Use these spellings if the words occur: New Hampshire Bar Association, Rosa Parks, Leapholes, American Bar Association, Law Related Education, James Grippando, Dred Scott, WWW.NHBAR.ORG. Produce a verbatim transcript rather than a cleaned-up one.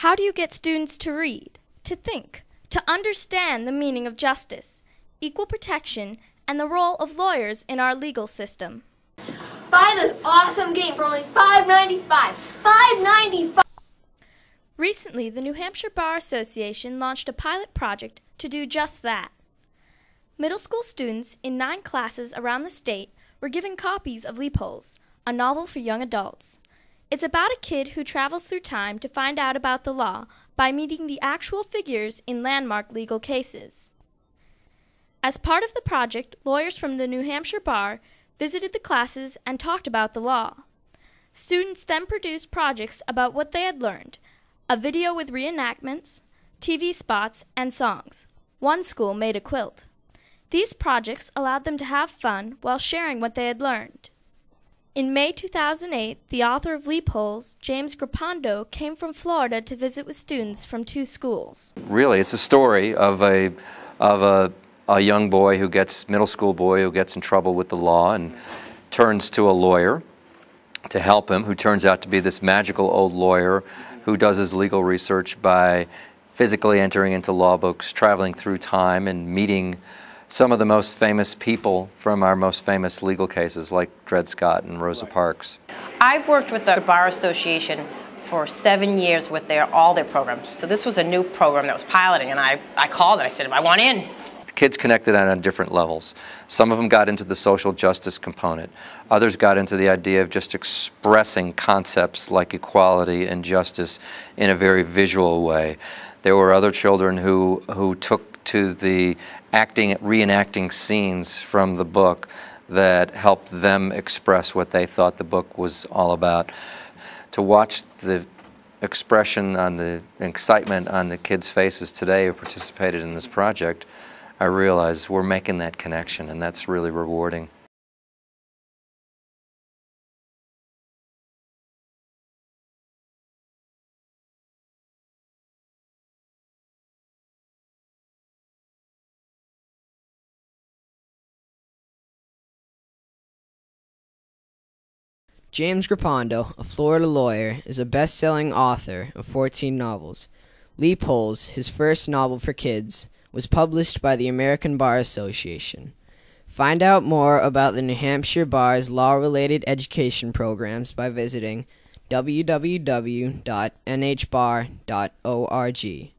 How do you get students to read, to think, to understand the meaning of justice, equal protection, and the role of lawyers in our legal system? Buy this awesome game for only five ninety-five. five ninety-five. Recently, the New Hampshire Bar Association launched a pilot project to do just that. Middle school students in nine classes around the state were given copies of Leapholes, a novel for young adults. It's about a kid who travels through time to find out about the law by meeting the actual figures in landmark legal cases. As part of the project, lawyers from the New Hampshire Bar visited the classes and talked about the law. Students then produced projects about what they had learned, a video with reenactments, T V spots, and songs. One school made a quilt. These projects allowed them to have fun while sharing what they had learned. In May two thousand eight, the author of Leapholes, James Grippando, came from Florida to visit with students from two schools. Really, it's a story of a, of a, a young boy who gets, middle school boy who gets in trouble with the law and turns to a lawyer to help him, who turns out to be this magical old lawyer who does his legal research by physically entering into law books, traveling through time, and meeting some of the most famous people from our most famous legal cases, like Dred Scott and Rosa Parks. I've worked with the Bar Association for seven years with their, all their programs. So this was a new program that was piloting, and I, I called and I said, I want in. The kids connected on, on different levels. Some of them got into the social justice component. Others got into the idea of just expressing concepts like equality and justice in a very visual way. There were other children who, who took to the acting, reenacting scenes from the book that helped them express what they thought the book was all about. To watch the expression on the excitement on the kids' faces today who participated in this project, I realize we're making that connection, and that's really rewarding. James Grippando, a Florida lawyer, is a best-selling author of fourteen novels. Leapholes, his first novel for kids, was published by the American Bar Association. Find out more about the New Hampshire Bar's law-related education programs by visiting w w w dot n h bar dot org.